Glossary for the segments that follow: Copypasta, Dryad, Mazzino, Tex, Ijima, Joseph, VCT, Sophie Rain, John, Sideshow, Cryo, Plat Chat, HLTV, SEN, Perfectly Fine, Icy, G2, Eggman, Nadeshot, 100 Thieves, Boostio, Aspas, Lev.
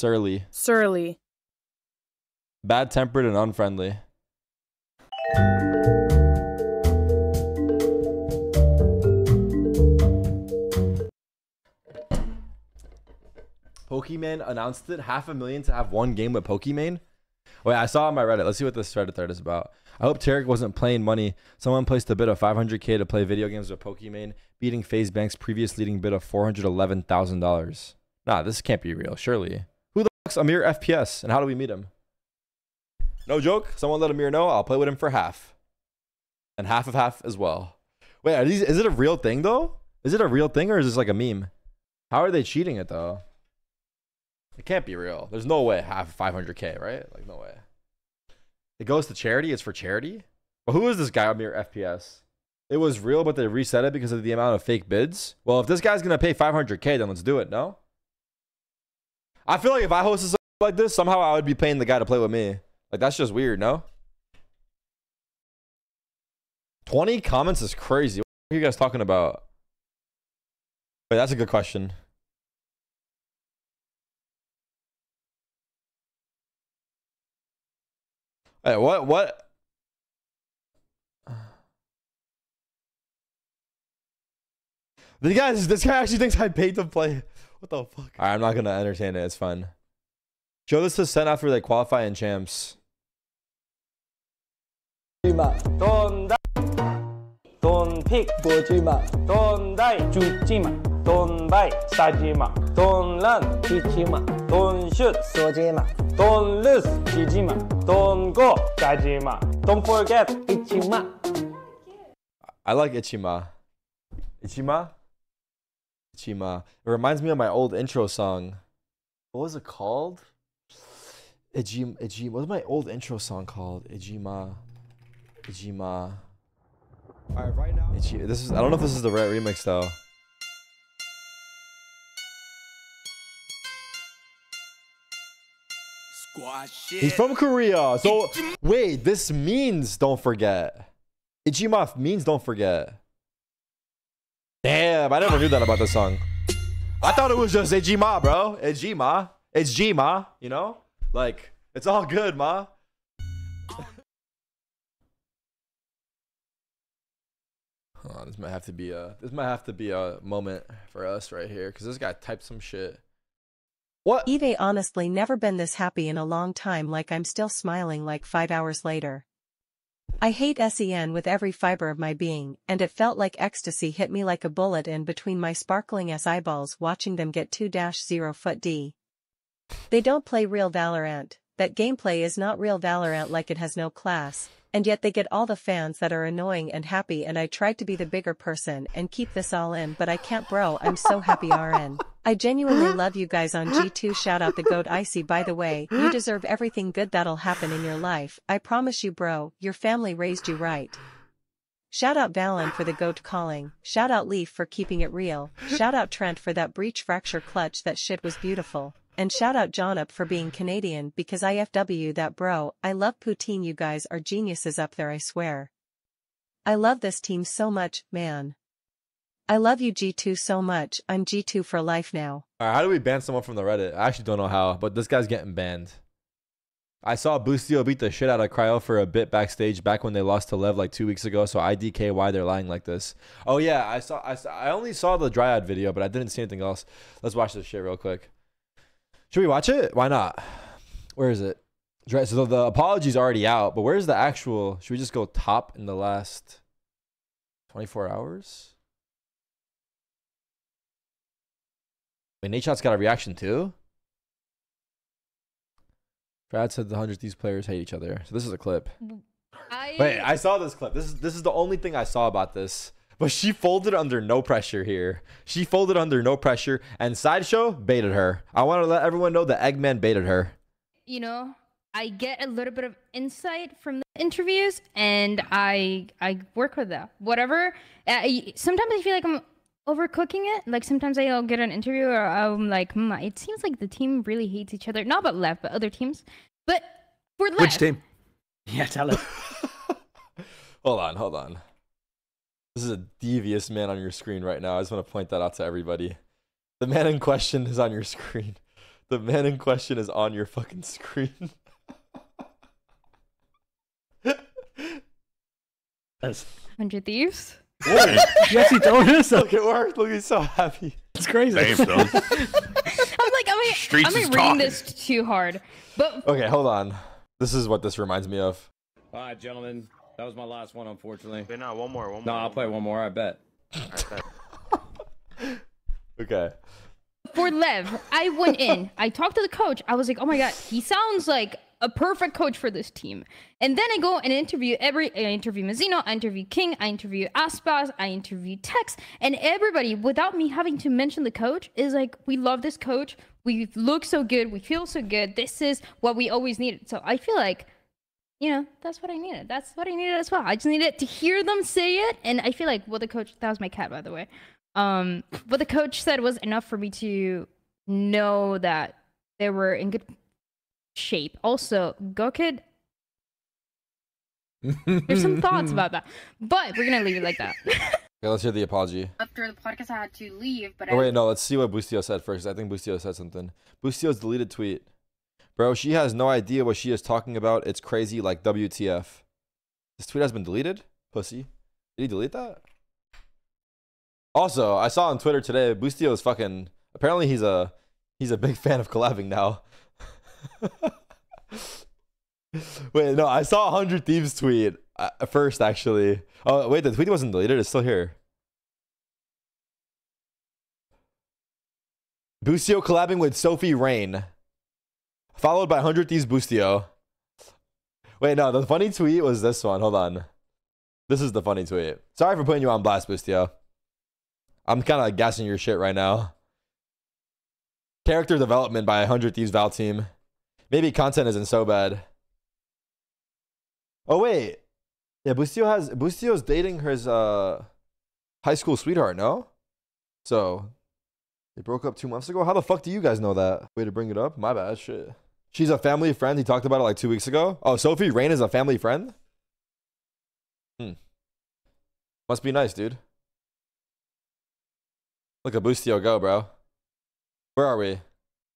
Surly. Surly. Bad-tempered and unfriendly. Pokimane announced it, 500,000 to have one game with Pokimane. Wait, I saw on my Reddit. Let's see what this Reddit thread is about. I hope Tarek wasn't playing money. Someone placed a bid of 500K to play video games with Pokimane, beating FaZe Bank's previous leading bid of $411,000. Nah, this can't be real, surely. Who the fuck's Amir FPS, and how do we meet him? No joke. Someone let Amir know. I'll play with him for half. And half of half as well. Wait, are these, is it a real thing, though? Is it a real thing, or is this like a meme? How are they cheating it, though? It can't be real. There's no way half 500K, right? Like, no way. It goes to charity? It's for charity? Well, who is this guy, Amir FPS? It was real, but they reset it because of the amount of fake bids? Well, if this guy's going to pay 500K, then let's do it, no? I feel like if I hosted something like this, somehow I would be paying the guy to play with me. Like, that's just weird, no? 20 comments is crazy. What are you guys talking about? Wait, that's a good question. Hey, what? This guy actually thinks I paid to play. What the fuck? All right, I'm not going to entertain it. It's fun. Show this to SEN after they qualify in champs. Don't lose Ijima. Don't go Ijima. Don't forget Ijima. I like Ijima. Ijima? Ijima. It reminds me of my old intro song. What was it called? Ijima. Ijima. What was my old intro song called? Ijima. Ijima. Alright, right now. Ijima. This is, I don't know if this is the right remix though. He's from Korea. So wait, this means don't forget. Ijima means don't forget. Damn, I never knew that about this song. I thought it was just Ijima, bro. Ijima. It's Jima, you know? Like, it's all good, ma. Hold on, this might have to be a moment for us right here, because this guy typed some shit. What? Eve honestly never been this happy in a long time, like I'm still smiling like 5 hours later. I hate SEN with every fiber of my being, and it felt like ecstasy hit me like a bullet in between my sparkling ass eyeballs watching them get 2-0 foot D. They don't play real Valorant, that gameplay is not real Valorant, like it has no class, and yet they get all the fans that are annoying and happy, and I tried to be the bigger person and keep this all in, but I can't, bro. I'm so happy RN. I genuinely love you guys on G2. Shout out the goat Icy, by the way. You deserve everything good that'll happen in your life. I promise you, bro. Your family raised you right. Shout out Valon for the goat calling. Shout out Leaf for keeping it real. Shout out Trent for that breach fracture clutch. That shit was beautiful. And shout out John up for being Canadian, because IFW that, bro. I love poutine. You guys are geniuses up there, I swear. I love this team so much, man. I love you, G2, so much. I'm G2 for life now. All right, how do we ban someone from the Reddit? I actually don't know how, but this guy's getting banned. I saw Boostio beat the shit out of Cryo for a bit backstage back when they lost to Lev like 2 weeks ago, so I DK why they're lying like this. Oh, yeah, I only saw the Dryad video, but I didn't see anything else. Let's watch this shit real quick. Should we watch it? Why not? Where is it? So the apology's already out, but where's the actual... Should we just go top in the last 24 hours? Wait, Nadeshot's got a reaction too? Brad said the 100 Thieves players hate each other. So this is a clip. Wait, I saw this clip. This is the only thing I saw about this. But she folded under no pressure here. She folded under no pressure, and Sideshow baited her. I want to let everyone know that Eggman baited her. You know, I get a little bit of insight from the interviews, and I work with that. Whatever. Sometimes I feel like I'm overcooking it. Like sometimes I'll get an interview or I'm like, it seems like the team really hates each other. Not about Lev, but other teams. But for Lev. Which team? Yeah, tell us. Hold on. This is a devious man on your screen right now. I just want to point that out to everybody. The man in question is on your screen. The man in question is on your fucking screen. That's 100 Thieves. What? Jesse told us. Look, it worked. Look, he's so happy. It's crazy. Damn, I was like, I'm reading this too hard. But okay, hold on. This is what this reminds me of. All right, gentlemen. That was my last one, unfortunately. Wait, no, one more. No, I'll play one more, I bet. Okay. For Lev, I went in. I talked to the coach. I was like, oh my God, he sounds like a perfect coach for this team. And then I go and interview I interview Mazzino, I interview King, I interview Aspas, I interview Tex, and everybody, without me having to mention the coach, is like, we love this coach. We look so good. We feel so good. This is what we always needed. So I feel like, you know, that's what I needed. That's what I needed as well. I just needed to hear them say it. And I feel like what the coach, that was my cat, by the way. What the coach said was enough for me to know that they were in good shape. Also, go kid. There's some thoughts about that, but we're gonna leave it like that. Okay, let's hear the apology. After the podcast, I had to leave, but wait, no, let's see what Boostio said first. I think Boostio said something. Boostio's deleted tweet. Bro, she has no idea what she is talking about. It's crazy, like WTF. This tweet has been deleted? Pussy. Did he delete that? Also, I saw on Twitter today, Boostio is fucking... Apparently, he's a big fan of collabing now. Wait, no, I saw 100 Thieves tweet first, actually. Oh, wait, the tweet wasn't deleted. It's still here. Boostio collabing with Sophie Rain. Followed by 100 Thieves Boostio. Wait, no, the funny tweet was this one. Hold on. This is the funny tweet. Sorry for putting you on blast, Boostio. I'm kind of like gassing your shit right now. Character development by 100 Thieves Val team. Maybe content isn't so bad. Oh wait, yeah, Boostio's dating his high school sweetheart. No, so they broke up 2 months ago. How the fuck do you guys know that? Way to bring it up. My bad. Shit. She's a family friend. He talked about it like 2 weeks ago. Oh, Sophie Rain is a family friend. Must be nice, dude. Look at Boostio go, bro. Where are we?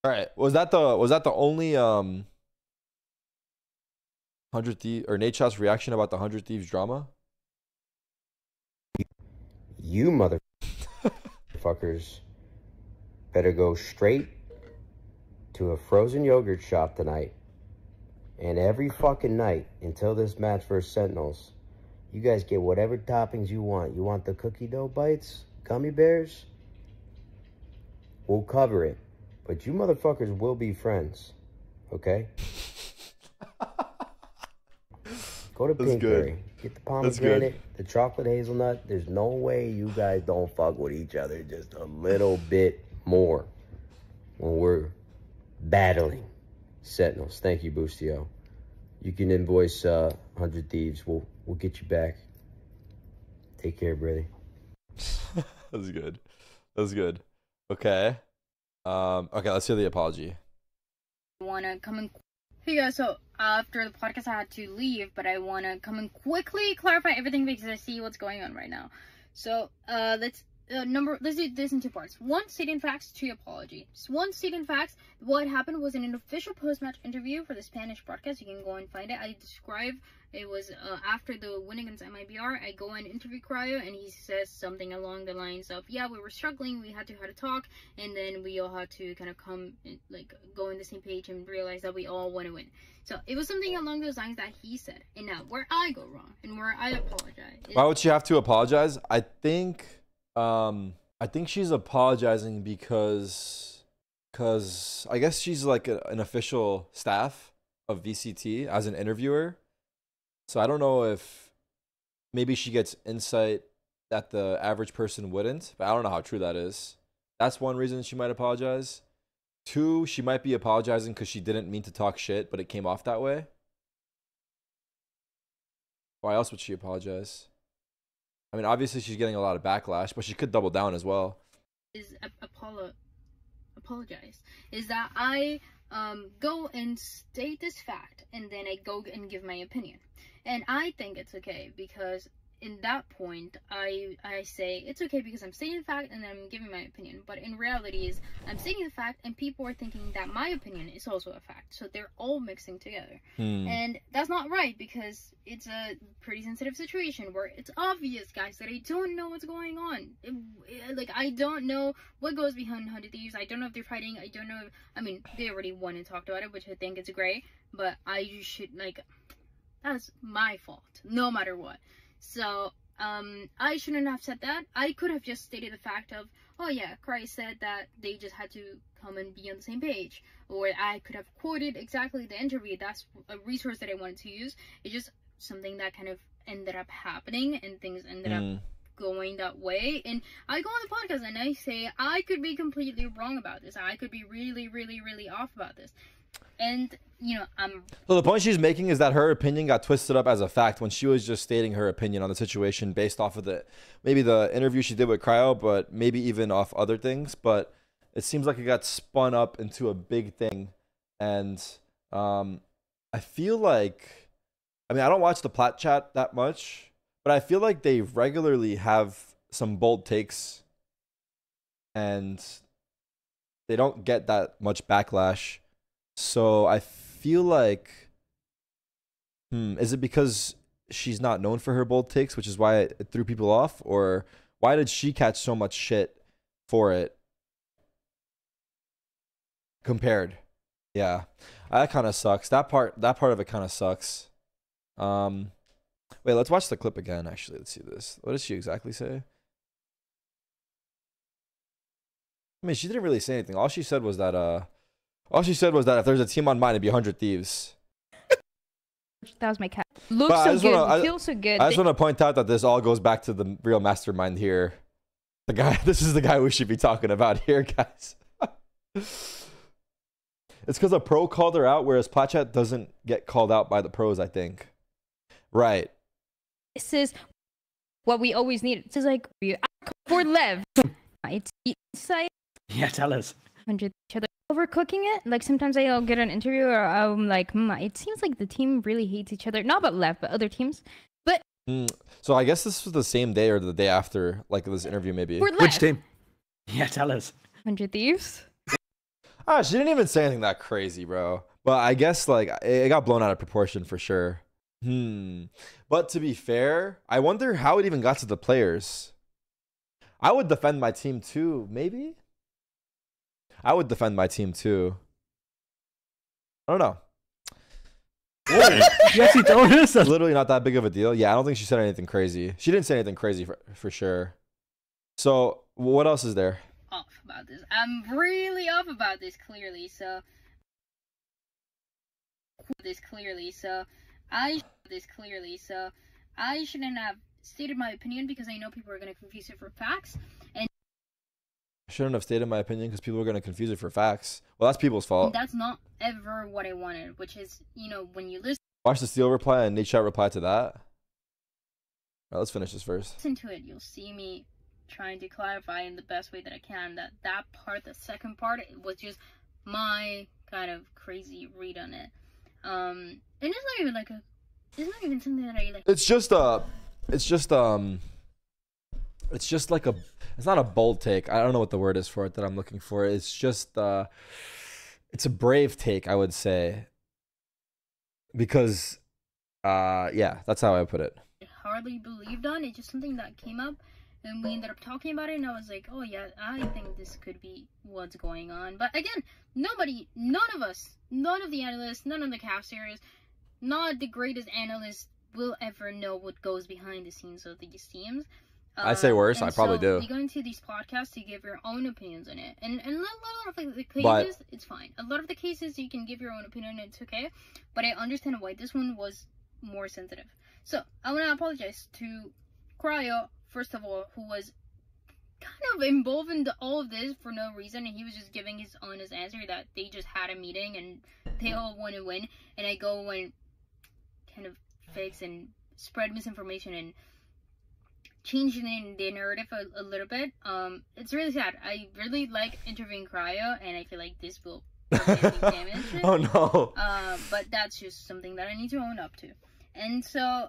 All right. Was that the only 100 Thieves or Nadeshot's reaction about the 100 Thieves drama? You motherfuckers better go straight to a frozen yogurt shop tonight, and every fucking night until this match versus Sentinels, you guys get whatever toppings you want. You want the cookie dough bites, gummy bears? We'll cover it, but you motherfuckers will be friends, okay? Go to Pinkberry, get the pomegranate, the chocolate hazelnut. There's no way you guys don't fuck with each other just a little bit more when we're battling Sentinels. Thank you, Boostio. You can invoice 100 Thieves. We'll get you back. Take care, brother. That's good. That's good. Okay. Okay, let's hear the apology. Wanna come in? Hey guys, so after the podcast I had to leave, but I wanna come and quickly clarify everything because I see what's going on right now. So let's do this in two parts. One, stating facts, two, apology. So one, stating facts. What happened was in an official post-match interview for the Spanish broadcast. You can go and find it. I describe it was after the win against MiBR. I go and interview Cryo, and he says something along the lines of, yeah, we were struggling, we had to talk, and then we all had to kind of come and, like, go on the same page and realize that we all want to win. So it was something along those lines that he said. And now where I go wrong and where I apologize. Why would she have to apologize? I think she's apologizing because I guess she's like an official staff of VCT as an interviewer. So I don't know if maybe she gets insight that the average person wouldn't, but I don't know how true that is. That's one reason she might apologize. Two, she might be apologizing because she didn't mean to talk shit, but it came off that way. Why else would she apologize? I mean, obviously she's getting a lot of backlash, but she could double down as well. Apologize. Is that I go and state this fact, and then I go and give my opinion. And I think it's okay because in that point, I say it's okay because I'm stating the fact and I'm giving my opinion. But in reality is I'm stating the fact and people are thinking that my opinion is also a fact. So they're all mixing together. And that's not right because it's a pretty sensitive situation where it's obvious, guys, that I don't know what's going on. Like, I don't know what goes behind 100 Thieves. I don't know if they're fighting. I don't know. If, I mean, they already won and talked about it, which I think is great. But I just should, like, that's my fault, no matter what. So, I shouldn't have said that. I could have just stated the fact of, oh yeah, Cryo said that they just had to come and be on the same page. Or I could have quoted exactly the interview. That's a resource that I wanted to use. It's just something that kind of ended up happening and things ended up going that way. And I go on the podcast and I say, I could be completely wrong about this. I could be really, really, really off about this. And, you know, so the point she's making is that her opinion got twisted up as a fact when she was just stating her opinion on the situation based off of the, maybe the interview she did with Cryo, but maybe even off other things. But it seems like it got spun up into a big thing. And I feel like, I mean, I don't watch the Plat Chat that much, but I feel like they regularly have some bold takes and they don't get that much backlash. So I feel like, is it because she's not known for her bold takes, which is why it threw people off? Or why did she catch so much shit for it? Compared. Yeah, that kind of sucks. That part of it kind of sucks. Wait, let's watch the clip again, actually. Let's see this. What did she exactly say? I mean, she didn't really say anything. All she said was that, all she said was that if there's a team on mine, it'd be 100 Thieves. That was my cat. Looks so good. Feels so good. I just want to point out that this all goes back to the real mastermind here. The guy. This is the guy we should be talking about here, guys. It's because a pro called her out, whereas Plat Chat doesn't get called out by the pros, I think. Right. This is what we always need. This is like for Lev. It's inside. Yeah, tell us. 100 each other. Overcooking it, like sometimes I'll get an interview or I'm like, it seems like the team really hates each other. Not about Lev, but other teams. But so I guess this was the same day or the day after, like this interview maybe. Which team? Yeah, tell us. 100 Thieves. Ah, she didn't even say anything that crazy, bro. But I guess like it got blown out of proportion for sure. But to be fair, I wonder how it even got to the players. I would defend my team too, maybe. I would defend my team too. I don't know. Jesse told us that's literally not that big of a deal. Yeah, I don't think she said anything crazy. She didn't say anything crazy for sure. So what else is there? Off about this. I'm really off about this clearly. So I shouldn't have stated my opinion because I know people are gonna confuse it for facts. And I shouldn't have stated my opinion because people were going to confuse it for facts. Well, that's people's fault. That's not ever what I wanted, which is, you know, when you listen... Watch the Steel reply and Nadeshot reply to that. All right, let's finish this first. Listen to it. You'll see me trying to clarify in the best way that I can that that part, the second part, was just my kind of crazy read on it. And it's not even like a... It's not even something that I like... It's just a... It's just, It's just like a... It's not a bold take. I don't know what the word is for it that I'm looking for. It's just... it's a brave take, I would say. Because... yeah, that's how I put it. I hardly believed on. It's just something that came up. And we ended up talking about it. And I was like, oh yeah, I think this could be what's going on. But again, nobody... None of us. None of the analysts. None of the casters. Not the greatest analysts will ever know what goes behind the scenes of these teams. I say worse. I probably do. You go into these podcasts to give your own opinions on it, and a lot of the cases, it's fine. A lot of the cases you can give your own opinion, it's okay. But I understand why this one was more sensitive. So I want to apologize to Cryo first of all, who was kind of involved in all of this for no reason, and he was just giving his honest answer that they just had a meeting and they all want to win, and I go and kind of fix and spread misinformation and changing the narrative a little bit. It's really sad. I really like interviewing Cryo, and I feel like this will damage it. Oh no. But that's just something that I need to own up to. And so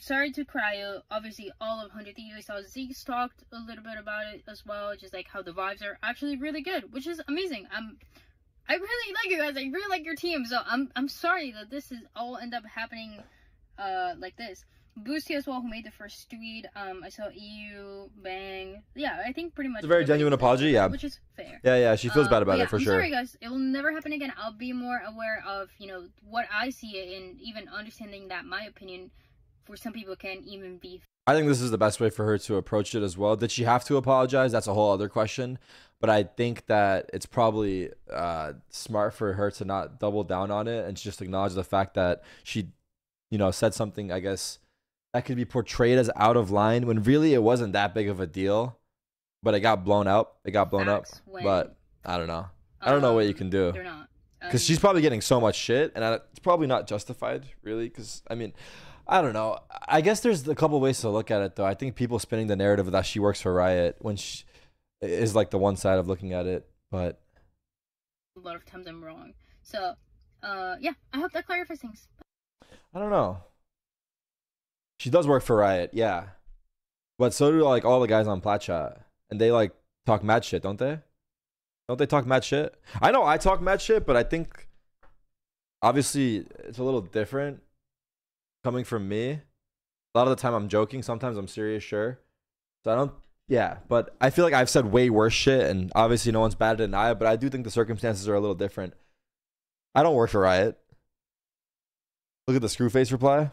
Sorry to Cryo, obviously all of 100 Thieves. How Zeke's talked a little bit about it as well, just like how the vibes are actually really good, which is amazing. I really like you guys, I really like your team, so I'm sorry that this is all end up happening like this. Boostio as well, who made the first tweet. I saw EU, Bang. Yeah, I think pretty much. It's a very genuine apology, yeah. Which is fair. Yeah, yeah, she feels bad about it, yeah, for sure. I'm sorry, guys. It will never happen again. I'll be more aware of, you know, what I see it, and even understanding that my opinion for some people can even be. I think this is the best way for her to approach it as well. Did she have to apologize? That's a whole other question. But I think that it's probably smart for her to not double down on it and just acknowledge the fact that she, you know, said something, I guess, that could be portrayed as out of line when really it wasn't that big of a deal, but it got blown up. It got blown up. But I don't know. I don't know what you can do. They're not. Because she's probably getting so much shit, and it's probably not justified, really. Because, I mean, I don't know. I guess there's a couple ways to look at it, though. I think people spinning the narrative that she works for Riot when she is like the one side of looking at it. But a lot of times I'm wrong. So, yeah, I hope that clarifies things. I don't know. She does work for Riot, yeah. But so do like all the guys on Plat Chat. And they like talk mad shit, don't they? Don't they talk mad shit? I know I talk mad shit, but I think obviously it's a little different coming from me. A lot of the time I'm joking, sometimes I'm serious, sure. So I don't, yeah, but I feel like I've said way worse shit, and obviously no one's badder than I, but I do think the circumstances are a little different. I don't work for Riot. Look at the Screwface reply.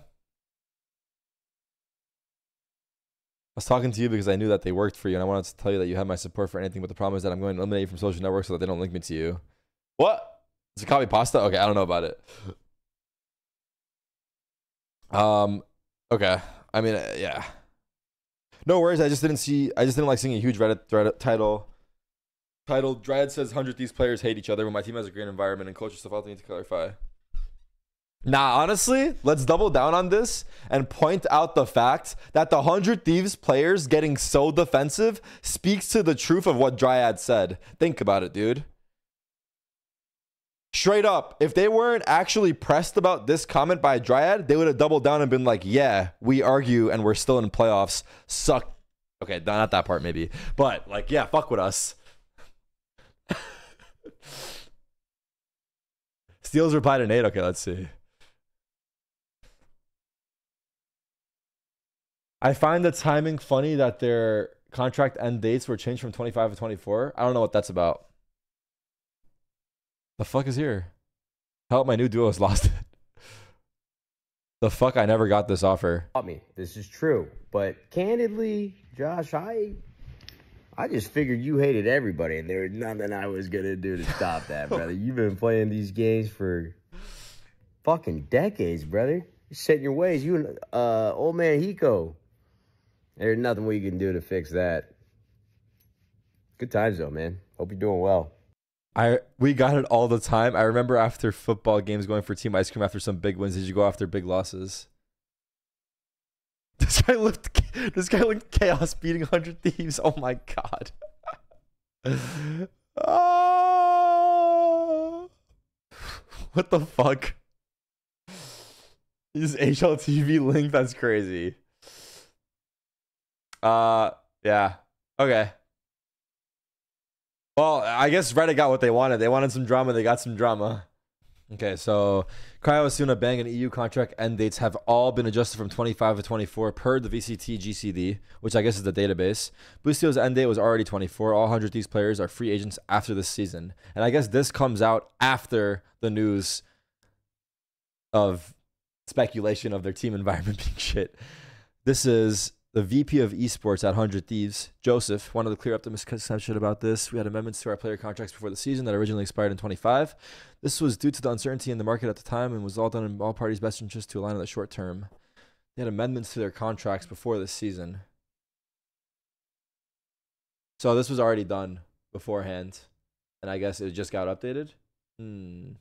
I was talking to you because I knew that they worked for you, and I wanted to tell you that you had my support for anything, but the problem is that I'm going to eliminate you from social networks so that they don't link me to you. What? Is it copy pasta? Okay, I don't know about it. Okay. I mean, yeah. No worries. I just didn't like seeing a huge Reddit thread title. Titled, Dryad says 100 Thieves players hate each other when my team has a great environment and culture stuff. I'll need to clarify. Nah, honestly, let's double down on this and point out the fact that the 100 Thieves players getting so defensive speaks to the truth of what Dryad said. Think about it, dude. Straight up, if they weren't actually pressed about this comment by Dryad, they would have doubled down and been like, yeah, we argue and we're still in playoffs. Suck. Okay, not that part maybe. But like, yeah, fuck with us. Steals reply to Nate. Okay, let's see. I find the timing funny that their contract end dates were changed from 25 to 24. I don't know what that's about. The fuck is here? Help, my new duo has lost it. The fuck, I never got this offer. This is true, but candidly, Josh, I just figured you hated everybody, and there was nothing I was gonna do to stop that, brother. You've been playing these games for fucking decades, brother. You're setting your ways. You and old man Hiko. There's nothing we can do to fix that. Good times though, man. Hope you're doing well. We got it all the time. I remember after football games going for team ice cream after some big wins. Did you go after big losses? This guy looked chaos beating 100 Thieves. Oh my god. Oh, what the fuck? Is HLTV link? That's crazy. Yeah. Okay. Well, I guess Reddit got what they wanted. They wanted some drama. They got some drama. Okay, so Cryo, Asuna, Bang, and EU contract end dates have all been adjusted from 25 to 24 per the VCT GCD, which I guess is the database. Boostio's end date was already 24. All 100 of these players are free agents after this season. And I guess this comes out after the news of speculation of their team environment being shit. This is the VP of esports at 100 Thieves, Joseph, wanted to clear up the misconception about this. We had amendments to our player contracts before the season that originally expired in 25. This was due to the uncertainty in the market at the time and was all done in all parties' best interest to align in the short term. They had amendments to their contracts before this season. So this was already done beforehand, and I guess it just got updated? Interesting.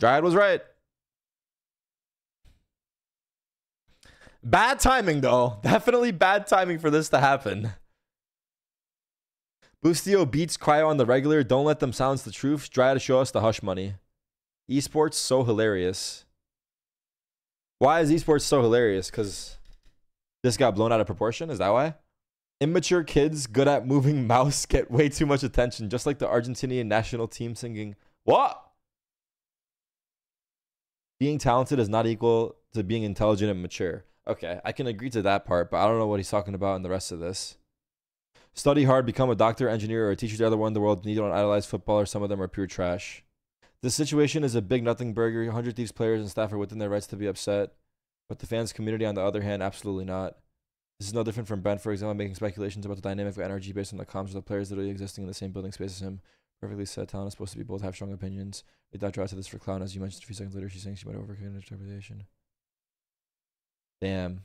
Dryad was right. Bad timing, though. Definitely bad timing for this to happen. Boostio beats Cryo on the regular. Don't let them silence the truth. Try to show us the hush money. Esports so hilarious. Why is esports so hilarious? Because this got blown out of proportion? Is that why? Immature kids good at moving mouse get way too much attention, just like the Argentinian national team singing. What? Being talented is not equal to being intelligent and mature. Okay, I can agree to that part, but I don't know what he's talking about in the rest of this. Study hard, become a doctor, engineer, or a teacher. The other one in the world need don't idolize football, or some of them are pure trash. This situation is a big nothing burger. 100 Thieves players and staff are within their rights to be upset, but the fans community, on the other hand, absolutely not. This is no different from Ben, for example, making speculations about the dynamic of energy based on the comms of the players literally existing in the same building space as him. Perfectly said, talent is supposed to be bold, have strong opinions. We thought Dryad said this for clown, as you mentioned a few seconds later. She's saying she might overcommit an interpretation. Damn.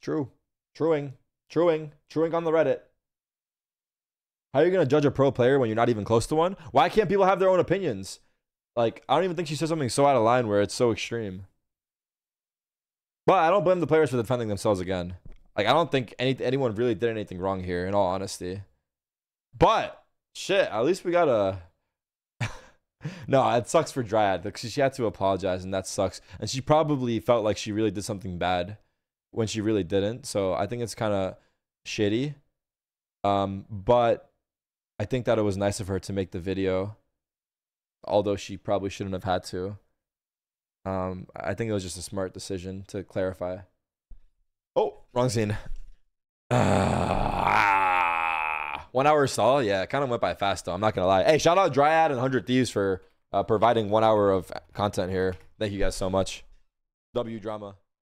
True. Truing on the Reddit. How are you going to judge a pro player when you're not even close to one? Why can't people have their own opinions? Like, I don't even think she said something so out of line where it's so extreme. But I don't blame the players for defending themselves again. Like, I don't think anyone really did anything wrong here, in all honesty. But, shit, at least we got a... No, it sucks for Dryad, because she had to apologize, and that sucks. And she probably felt like she really did something bad when she really didn't. So I think it's kind of shitty. But I think that it was nice of her to make the video, although she probably shouldn't have had to. I think it was just a smart decision to clarify. Oh, wrong scene. 1 hour stall? Yeah, it kind of went by fast though, I'm not going to lie. Hey, shout out Dryad and 100 Thieves for providing 1 hour of content here. Thank you guys so much. W Drama.